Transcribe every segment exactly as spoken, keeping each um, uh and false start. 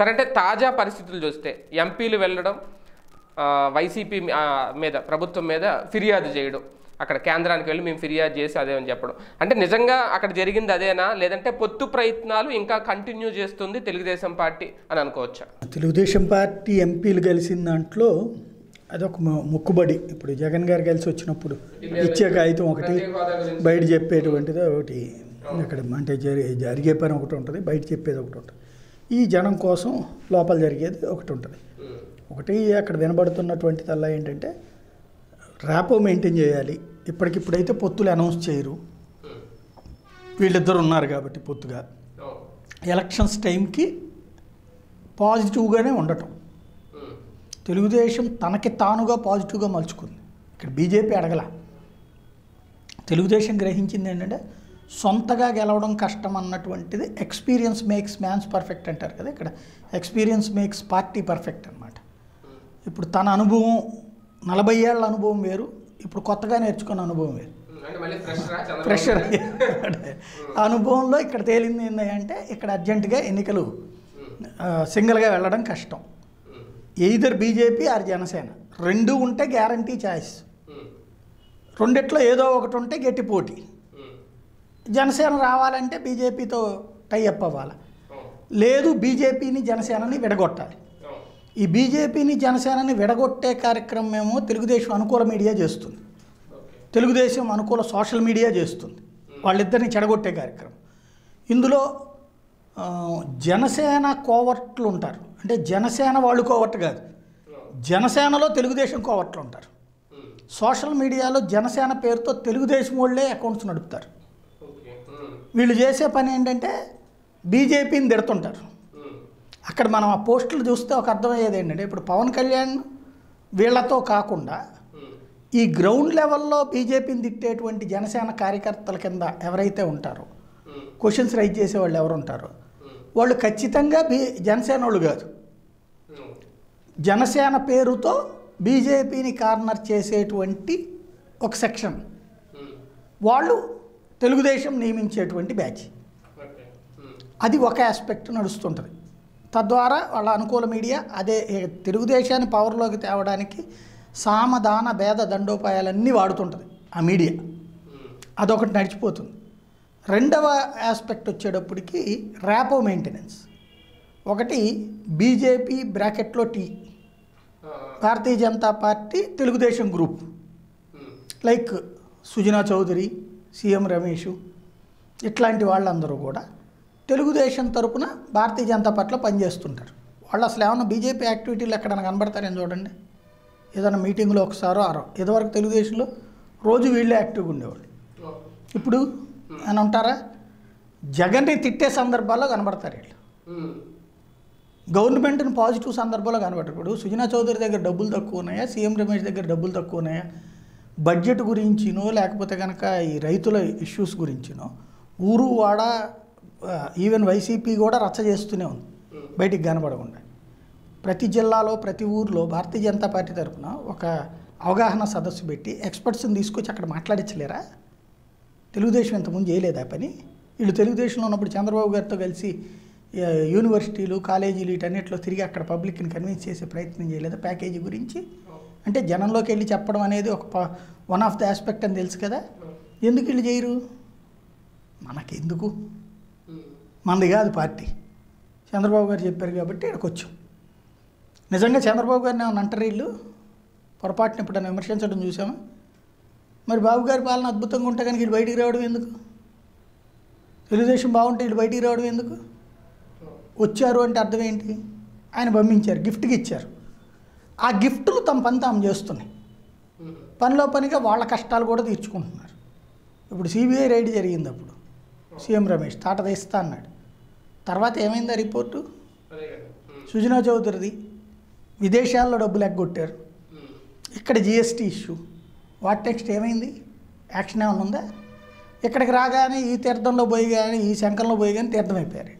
సరేంటే తాజా పరిస్థితులు చూస్తే ఎంపీలు వెళ్ళడం వైసీపీ మీద ప్రభుత్వం మీద ఫిర్యాదు చేయడం అక్కడ కేంద్రానికి వెళ్ళి మేము ఫిర్యాదు చేసి అదే అని చెప్పడం అంటే నిజంగా అక్కడ జరిగింది అదేనా లేదంటే పొత్తు ప్రయత్నాలు ఇంకా కంటిన్యూ చేస్తుంది తెలుగుదేశం పార్టీ అని అనుకోవచ్చా? తెలుగుదేశం పార్టీ ఎంపీలు కలిసిన దాంట్లో అదొక మొక్కుబడి. ఇప్పుడు జగన్ గారు కలిసి వచ్చినప్పుడు ఇచ్చే కాగితం ఒకటి, బయట చెప్పేటువంటిది ఒకటి, అక్కడ అంటే జరిగే జరిగే పని ఒకటి ఉంటుంది, బయట చెప్పేది ఒకటి ఉంటుంది, ఈ జనం కోసం లోపల జరిగేది ఒకటి ఉంటుంది. ఒకటి అక్కడ వినబడుతున్నటువంటి తల్లా ఏంటంటే ర్యాపో మెయింటైన్ చేయాలి. ఇప్పటికిప్పుడైతే పొత్తులు అనౌన్స్ చేయరు, వీళ్ళిద్దరు ఉన్నారు కాబట్టి పొత్తుగా ఎలక్షన్స్ టైంకి పాజిటివ్గానే ఉండటం. తెలుగుదేశం తనకి తానుగా పాజిటివ్గా మలుచుకుంది, ఇక్కడ బీజేపీ అడగల. తెలుగుదేశం గ్రహించింది ఏంటంటే సొంతగా గెలవడం కష్టం అన్నటువంటిది. ఎక్స్పీరియన్స్ మేక్స్ మ్యాన్స్ పర్ఫెక్ట్ అంటారు కదా, ఇక్కడ ఎక్స్పీరియన్స్ మేక్స్ పార్టీ పర్ఫెక్ట్ అనమాట. ఇప్పుడు తన అనుభవం నలభై ఏళ్ళ అనుభవం వేరు, ఇప్పుడు కొత్తగా నేర్చుకున్న అనుభవం వేరు, ప్రెషర్ అనుభవంలో ఇక్కడ తేలింది ఏంటంటే ఇక్కడ అర్జెంటుగా ఎన్నికలు సింగిల్గా వెళ్ళడం కష్టం. ఎయిదర్ బీజేపీ ఆర్ జనసేన రెండు ఉంటే గ్యారంటీ ఛాయిస్, రెండిట్లో ఏదో ఒకటి ఉంటే గట్టి పోటీ. జనసేన రావాలంటే బీజేపీతో టైఅప్ అవ్వాలి, లేదు బీజేపీని జనసేనని విడగొట్టాలి. ఈ బీజేపీని జనసేనని విడగొట్టే కార్యక్రమం ఏమో తెలుగుదేశం అనుకూల మీడియా చేస్తుంది, తెలుగుదేశం అనుకూల సోషల్ మీడియా చేస్తుంది, వాళ్ళిద్దరిని చెడగొట్టే కార్యక్రమం. ఇందులో జనసేన కోవర్ట్లు ఉంటారు, అంటే జనసేన వాళ్ళు కోవర్ట్ కాదు, జనసేనలో తెలుగుదేశం కోవర్ట్లు ఉంటారు. సోషల్ మీడియాలో జనసేన పేరుతో తెలుగుదేశం వాళ్ళే అకౌంట్స్ నడుపుతారు. వీళ్ళు చేసే పని ఏంటంటే బీజేపీని తిడుతుంటారు. అక్కడ మనం ఆ పోస్టులు చూస్తే ఒక అర్థమయ్యేది ఏంటంటే ఇప్పుడు పవన్ కళ్యాణ్ వీళ్లతో కాకుండా ఈ గ్రౌండ్ లెవెల్లో బీజేపీని తిట్టేటువంటి జనసేన కార్యకర్తల కింద ఎవరైతే ఉంటారో, క్వశ్చన్స్ రైజ్ చేసేవాళ్ళు ఎవరు ఉంటారో వాళ్ళు ఖచ్చితంగా బీ జనసేన వాళ్ళు కాదు. జనసేన పేరుతో బీజేపీని కార్నర్ చేసేటువంటి ఒక సెక్షన్ వాళ్ళు తెలుగుదేశం నియమించేటువంటి బ్యాచ్, అది ఒక ఆస్పెక్ట్ నడుస్తుంటుంది. తద్వారా వాళ్ళ అనుకూల మీడియా అదే తెలుగుదేశాన్ని పవర్లోకి తేవడానికి సామధాన భేద దండోపాయాలన్నీ వాడుతుంటుంది ఆ మీడియా, అదొకటి నడిచిపోతుంది. రెండవ ఆస్పెక్ట్ వచ్చేటప్పటికి ర్యాపో మెయింటెనెన్స్. ఒకటి బీజేపీ బ్రాకెట్లో T, Bharatiya Janata party Telugu Desam group, like Sujana Chowdary, CM Ramesh, ఇట్లాంటి వాళ్ళందరూ కూడా తెలుగుదేశం తరపున భారతీయ జనతా పార్టీలో పనిచేస్తుంటారు. వాళ్ళు అసలు ఏమన్నా బీజేపీ యాక్టివిటీలు ఎక్కడన్నా కనబడతారని చూడండి, ఏదైనా మీటింగ్లో ఒకసారో ఆరో. ఇదివరకు తెలుగుదేశంలో రోజు వీళ్ళే యాక్టివ్గా ఉండేవాళ్ళు, ఇప్పుడు అని ఉంటారా జగన్ని తిట్టే సందర్భాల్లో కనబడతారు వీళ్ళు, గవర్నమెంట్ని పాజిటివ్ సందర్భాల్లో కనబడతారు. ఇప్పుడు సుజనా చౌదరి దగ్గర డబ్బులు తక్కువ ఉన్నాయా, సీఎం రమేష్ దగ్గర డబ్బులు తక్కువ ఉన్నాయా, బడ్జెట్ గురించినో లేకపోతే కనుక ఈ రైతుల ఇష్యూస్ గురించినో ఊరు వాడ ఈవెన్ వైసీపీ కూడా రచ్చ చేస్తూనే ఉంది బయటికి కనబడకుండా. ప్రతి జిల్లాలో ప్రతి ఊర్లో భారతీయ జనతా పార్టీ తరఫున ఒక అవగాహన సదస్సు పెట్టి ఎక్స్పర్ట్స్ని తీసుకొచ్చి అక్కడ మాట్లాడించలేరా? తెలుగుదేశం ఇంతకుముందు చేయలేదా పని? వీళ్ళు తెలుగుదేశంలో ఉన్నప్పుడు చంద్రబాబు గారితో కలిసి యూనివర్సిటీలు కాలేజీలు వీటన్నిటిలో తిరిగి అక్కడ పబ్లిక్ని కన్విన్స్ చేసే ప్రయత్నం చేయలేదా ప్యాకేజీ గురించి? అంటే జనంలోకి వెళ్ళి చెప్పడం అనేది ఒక వన్ ఆఫ్ ద ఆస్పెక్ట్ అని తెలుసు కదా, ఎందుకు వీళ్ళు చేయరు? మనకెందుకు, మనది కాదు పార్టీ, చంద్రబాబు గారు చెప్పారు కాబట్టి ఇక్కడికి వచ్చాం. నిజంగా చంద్రబాబు గారిని ఏమైనా అంటారు వీళ్ళు? పొరపాటున ఎప్పుడైనా విమర్శించడం చూసామా? మరి బాబు గారి పాలన అద్భుతంగా ఉంటే కనుక వీళ్ళు బయటికి రావడం ఎందుకు? తెలుగుదేశం బాగుంటే వీళ్ళు బయటికి రావడం ఎందుకు? వచ్చారు అంటే అర్థం ఏంటి? ఆయన పంపించారు, గిఫ్ట్కి ఇచ్చారు, ఆ గిఫ్టులు తమ పని తాము చేస్తున్నాయి, పనిలో పనిగా వాళ్ళ కష్టాలు కూడా తీర్చుకుంటున్నారు. ఇప్పుడు సిబిఐ రైడ్ జరిగింది, అప్పుడు సీఎం రమేష్ తాట తీస్తా అన్నాడు, తర్వాత ఏమైందా రిపోర్టు? సుజనా చౌదరిది విదేశాల్లో డబ్బులు ఎగ్గొట్టారు, ఇక్కడ జిఎస్టీ ఇష్యూ, వాట్ నెక్స్ట్ ఏమైంది? యాక్షన్ ఏమైనా ఉందా? ఇక్కడికి రాగానే ఈ తీర్థంలో పోయి కానీ ఈ శంఖంలో పోయి కానీ తీర్థమైపోయారు,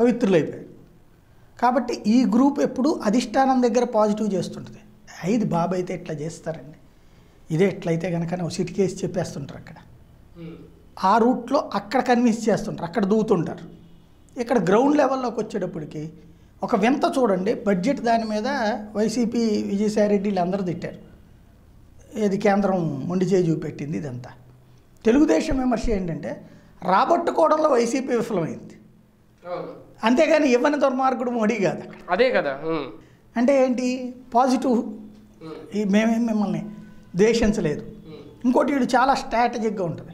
పవిత్రులు అయిపోయారు. కాబట్టి ఈ గ్రూప్ ఎప్పుడు అధిష్టానం దగ్గర పాజిటివ్ చేస్తుంటుంది, ఇది బాబు అయితే ఇట్లా చేస్తారండి, ఇదే ఇట్లయితే కనుక సిట్ కేసు చెప్పేస్తుంటారు, అక్కడ ఆ రూట్లో అక్కడ కన్విన్స్ చేస్తుంటారు, అక్కడ దూతుంటారు. ఇక్కడ గ్రౌండ్ లెవెల్లోకి వచ్చేటప్పటికి ఒక వింత చూడండి బడ్జెట్ దాని మీద వైసీపీ విజయసాయి రెడ్డిలు అందరూ తిట్టారు ఏది కేంద్రం మొండి చేయి చూపెట్టింది ఇదంతా తెలుగుదేశం విమర్శ ఏంటంటే రాబట్టుకోవడంలో వైసీపీ విఫలమైంది అంతేగాని ఇవ్వని దుర్మార్గుడు మోడీ కాదు అక్కడ అదే కదా అంటే ఏంటి పాజిటివ్ మేమే మిమ్మల్ని ద్వేషించలేదు ఇంకోటి వీడు చాలా స్ట్రాటజిక్గా ఉంటుంది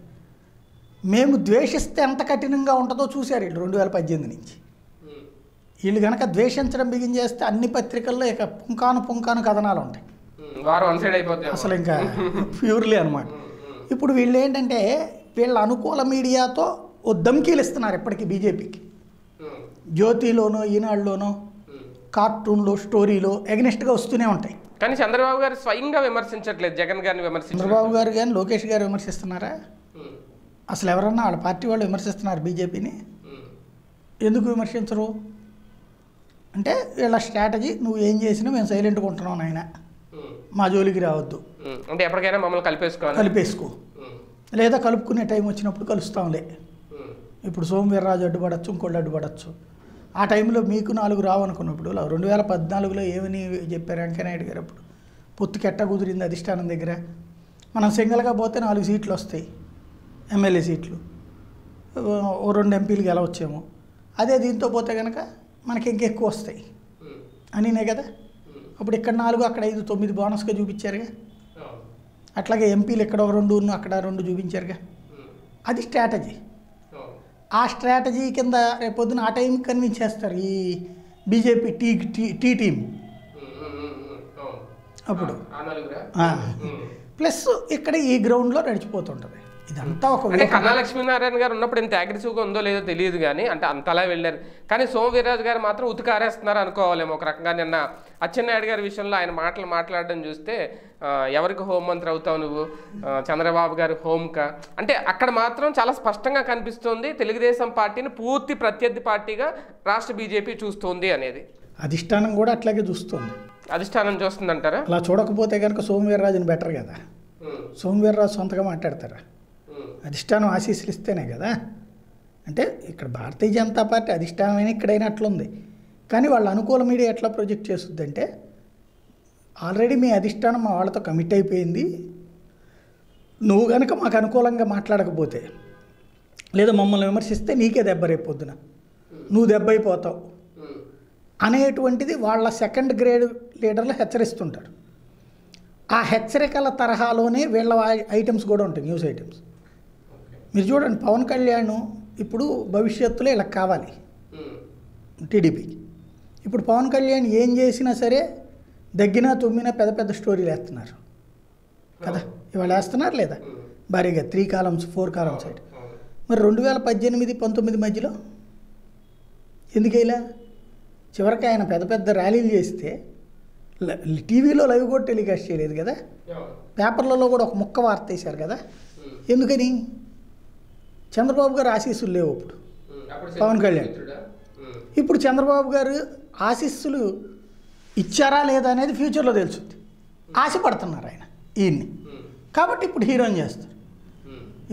మేము ద్వేషిస్తే ఎంత కఠినంగా ఉంటుందో చూశారు వీళ్ళు రెండు వేల పద్దెనిమిది నుంచి వీళ్ళు కనుక ద్వేషించడం బిగించేస్తే అన్ని పత్రికల్లో ఇక పుంకాను పుంకాను కథనాలు ఉంటాయి అసలు ఇంకా ప్యూర్లీ అనమాట ఇప్పుడు వీళ్ళు ఏంటంటే వీళ్ళ అనుకూల మీడియాతో ఓ ధమ్కీలు ఇస్తున్నారు ఇప్పటికీ బీజేపీకి జ్యోతిలోనో ఈనాడులోనో కార్టూన్లో స్టోరీలో ఎగ్నెస్ట్గా వస్తూనే ఉంటాయి కానీ చంద్రబాబు గారు స్వయంగా విమర్శించట్లేదు జగన్ గారిని విమర్శించారు చంద్రబాబు గారు కానీ లోకేష్ గారు విమర్శిస్తున్నారా అసలు ఎవరన్నా వాళ్ళ పార్టీ వాళ్ళు విమర్శిస్తున్నారు బీజేపీని ఎందుకు విమర్శించరు అంటే వీళ్ళ స్ట్రాటజీ నువ్వు ఏం చేసినా మేము సైలెంట్గా ఉంటున్నాం నాయన మా జోలికి రావద్దు అంటే ఎప్పటికైనా మమ్మల్ని కలిపేసుకో కలిపేసుకో లేదా కలుపుకునే టైం వచ్చినప్పుడు కలుస్తాంలే ఇప్పుడు సోము వీర్రాజు అడ్డుపడచ్చు ఇంకోళ్ళు అడ్డుపడచ్చు ఆ టైంలో మీకు నాలుగు రావనుకున్నప్పుడు రెండు వేల పద్నాలుగులో ఏమని చెప్పారు వెంకయ్యనాయుడు గారు అప్పుడు పొత్తు కెట్ట కుదిరింది అధిష్టానం దగ్గర మనం సింగిల్గా పోతే నాలుగు సీట్లు వస్తాయి ఎమ్మెల్యే సీట్లు ఓ రెండు ఎంపీలు గెలవచ్చేమో అదే దీంతో పోతే కనుక మనకి ఇంకెక్కువ వస్తాయి అనినే కదా అప్పుడు ఇక్కడ నాలుగు అక్కడ ఐదు తొమ్మిది బోనస్గా చూపించారుగా అట్లాగే ఎంపీలు ఇక్కడ ఒక రెండు అక్కడ రెండు చూపించారుగా అది స్ట్రాటజీ ఆ స్ట్రాటజీ కింద రేపొద్దున ఆ టైంకి కన్విన్స్ చేస్తారు ఈ బీజేపీ టీ టీ టీం అప్పుడు ప్లస్ ఇక్కడ ఈ గ్రౌండ్లో నడిచిపోతుంటుంది ఇదంతా ఒక అంటే కన్నా లక్ష్మీనారాయణ గారు ఉన్నప్పుడు ఇంత అగ్రెసివ్గా ఉందో లేదో తెలియదు కానీ అంటే అంతలా వెళ్ళారు కానీ సోము వీర్రాజు గారు మాత్రం ఉతికారేస్తున్నారు అనుకోవాలేమో ఒక రకంగా నిన్న అచ్చెన్నాయుడు గారి విషయంలో ఆయన మాటలు మాట్లాడడం చూస్తే ఎవరికి హోంమంత్రి అవుతావు నువ్వు చంద్రబాబు గారు హోంకా అంటే అక్కడ మాత్రం చాలా స్పష్టంగా కనిపిస్తుంది తెలుగుదేశం పార్టీని పూర్తి ప్రత్యర్థి పార్టీగా రాష్ట్ర బీజేపీ చూస్తుంది అనేది అధిష్టానం కూడా అట్లాగే చూస్తుంది అధిష్టానం చూస్తుంది అంటారా అలా చూడకపోతే కనుక సోము వీర్రాజుని బెటర్ కదా సోము వీర్రాజు సొంతగా మాట్లాడతారా అధిష్టానం ఆశీస్సులు ఇస్తేనే కదా అంటే ఇక్కడ భారతీయ జనతా పార్టీ అధిష్టానమైనా ఇక్కడైనా అట్లుంది కానీ వాళ్ళ అనుకూల మీడియా ఎట్లా ప్రొజెక్ట్ చేస్తుంది అంటే ఆల్రెడీ మీ అధిష్టానం మా వాళ్ళతో కమిట్ అయిపోయింది నువ్వు కనుక మాకు అనుకూలంగా మాట్లాడకపోతే లేదా మమ్మల్ని విమర్శిస్తే నీకే దెబ్బ రేపొద్దున నువ్వు దెబ్బ అయిపోతావు అనేటువంటిది వాళ్ళ సెకండ్ గ్రేడ్ లీడర్లు హెచ్చరిస్తుంటారు ఆ హెచ్చరికల తరహాలోనే వీళ్ళ ఐటమ్స్ కూడా ఉంటాయి న్యూస్ ఐటమ్స్ మీరు చూడండి పవన్ కళ్యాణ్ ఇప్పుడు భవిష్యత్తులో ఇలా కావాలి టీడీపీకి ఇప్పుడు పవన్ కళ్యాణ్ ఏం చేసినా సరే దగ్గినా తుమ్మినా పెద్ద పెద్ద స్టోరీలు వేస్తున్నారు కదా ఇవాళ వేస్తున్నారు లేదా భారీగా three columns four columns side మరి రెండు వేల పద్దెనిమిది పంతొమ్మిది మధ్యలో ఎందుకైలా చివరికి ఆయన పెద్ద పెద్ద ర్యాలీలు చేస్తే టీవీలో లైవ్ కూడా టెలికాస్ట్ చేయలేదు కదా పేపర్లలో కూడా ఒక ముక్క వార్త వేశారు కదా ఎందుకని చంద్రబాబు గారు ఆశీస్సులు లేవు ఇప్పుడు పవన్ కళ్యాణ్ ఇప్పుడు చంద్రబాబు గారు ఆశీస్సులు ఇచ్చారా లేదా అనేది ఫ్యూచర్లో తెలుస్తుంది ఆశపడుతున్నారు ఆయన ఈయన్ని కాబట్టి ఇప్పుడు హీరోయిన్ చేస్తారు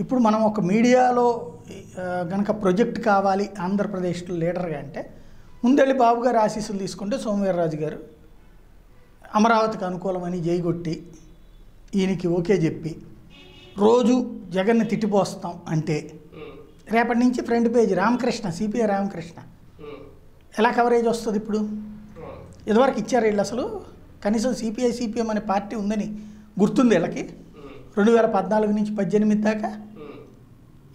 ఇప్పుడు మనం ఒక మీడియాలో కనుక ప్రొజెక్ట్ కావాలి ఆంధ్రప్రదేశ్ లీడర్గా అంటే ముందెళ్ళి బాబు గారు ఆశీస్సులు తీసుకుంటే సోము వీర్రాజు గారు అమరావతికి అనుకూలమని జైగొట్టి ఈయనకి ఓకే చెప్పి రోజు జగన్ని తిట్టిపోస్తాం అంటే రేపటి నుంచి front page Ramakrishna CPI Ramakrishna ఎలా కవరేజ్ వస్తుంది ఇప్పుడు ఇదివరకు ఇచ్చారు వీళ్ళు అసలు కనీసం సిపిఐ సిపిఎం అనే పార్టీ ఉందని గుర్తుంది వీళ్ళకి రెండు వేల పద్నాలుగు నుంచి పద్దెనిమిది దాకా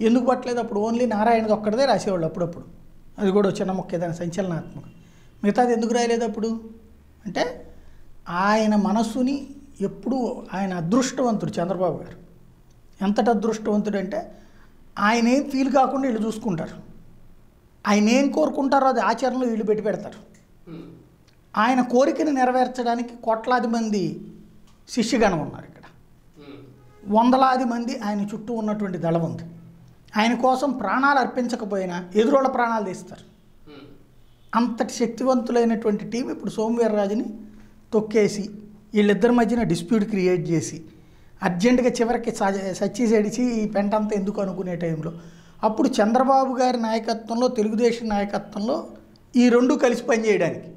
ఎందుకు పట్టలేదు అప్పుడు ఓన్లీ నారాయణది ఒక్కడదే రాసేవాళ్ళు అప్పుడప్పుడు అది కూడా చిన్న మొక్క ఏదైనా సంచలనాత్మక మిగతాది ఎందుకు రాయలేదు అప్పుడు అంటే ఆయన మనస్సుని ఎప్పుడూ ఆయన అదృష్టవంతుడు చంద్రబాబు గారు ఎంతటి అదృష్టవంతుడు అంటే ఆయన ఏం ఫీల్ కాకుండా వీళ్ళు చూసుకుంటారు ఆయన ఏం కోరుకుంటారో అది ఆచరణలో వీళ్ళు పెట్టి పెడతారు ఆయన కోరికను నెరవేర్చడానికి కోట్లాది మంది శిష్యగణం ఉన్నారు ఇక్కడ వందలాది మంది ఆయన చుట్టూ ఉన్నటువంటి దళం ఉంది ఆయన కోసం ప్రాణాలు అర్పించకపోయినా ఎదురోళ్ళ ప్రాణాలు తీస్తారు అంతటి శక్తివంతులైనటువంటి టీం ఇప్పుడు సోము వీర్రాజుని తొక్కేసి వీళ్ళిద్దరి మధ్యన డిస్ప్యూట్ క్రియేట్ చేసి అర్జెంటుగా చివరికి సచ్చి సడిచి పెంటంతా ఎందుకు అనుకునే టైంలో అప్పుడు చంద్రబాబు గారి నాయకత్వంలో తెలుగుదేశం నాయకత్వంలో ఈ రెండు కలిసి పని చేయడానికి